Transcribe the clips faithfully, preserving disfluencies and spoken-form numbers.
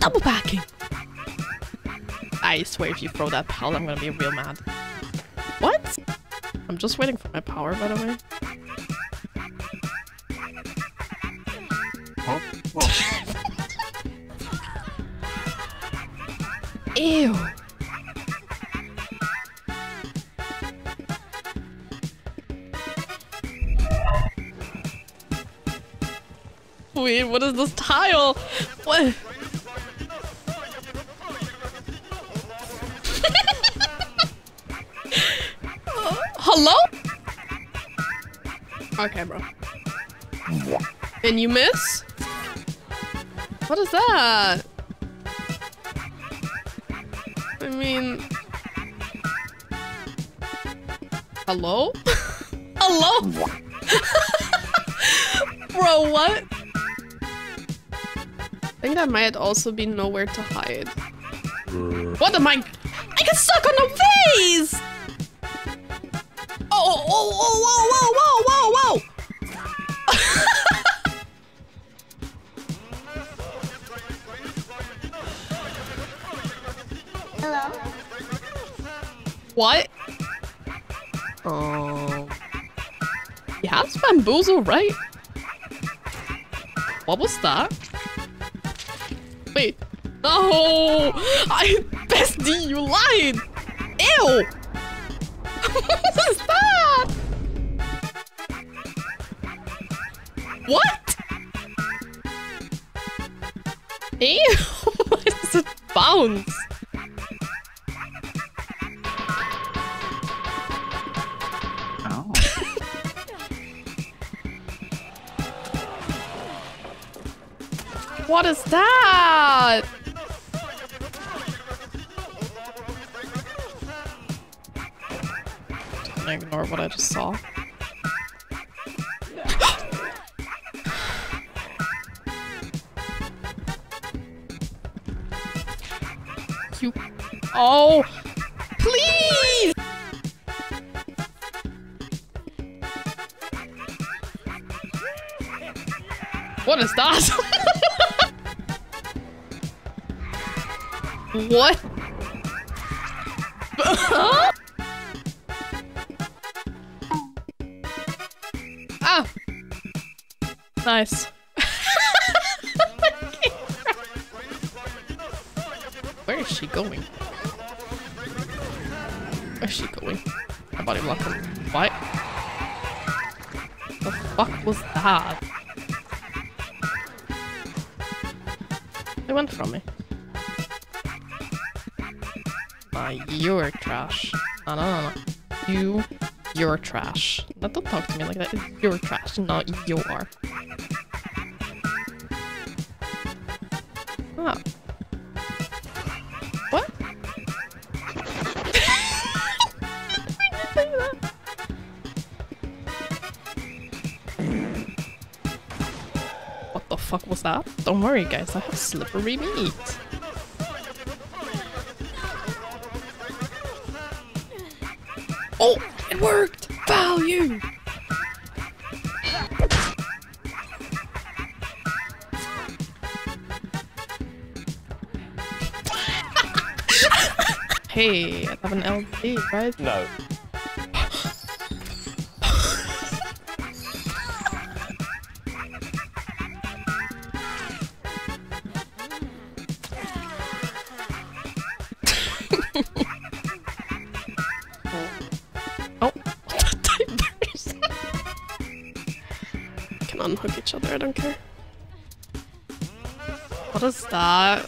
Double backing! I swear if you throw that pallet, I'm gonna be real mad. What? I'm just waiting for my power, by the way. Oh. Oh. Ew! Wait, what is this tile? What? Hello? Okay, bro. And you miss? What is that? I mean... Hello? Hello? Bro, what? I think that might also be nowhere to hide. What am I? I got stuck on the face! Oh, oh, oh, whoa, whoa, whoa, whoa, whoa! Hello? What? Oh. Yeah, it's bamboozle, right? What was that? Wait. No! I bestie, you lied! Ew! What is that? What? Ew! Why does it bounce? Oh. What is that? Ignore what I just saw. You. Oh, please. What is that? What? Nice. Where is she going? Where is she going? My body blocked her. What? The fuck was that? They went from me. Ah, you're trash. No, no, no, no. You, you're trash. No, don't talk to me like that. You're trash, not your. Ah. What? What the fuck was that? Don't worry guys, I have slippery meat. Oh, it worked! Value! Hey, I have an L D, right? No. Oh, divers. Can unhook each other, I don't care. What is that?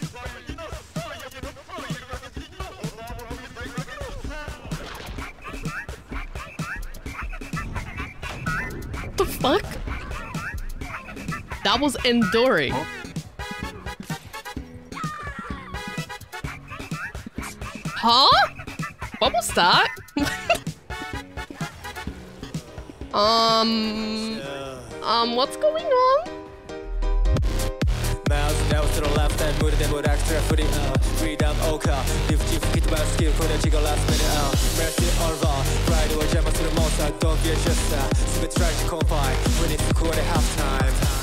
Fuck? That was enduring. Huh? Huh? What was that? um. Um. What's going on? To the left and move them with extra footy. Read up Oka. If you forget about skill for the chicken last minute. Mercy Orva. Right away, Gemma to the most. Don't be a just. Subtract the combine. We need to call it half time.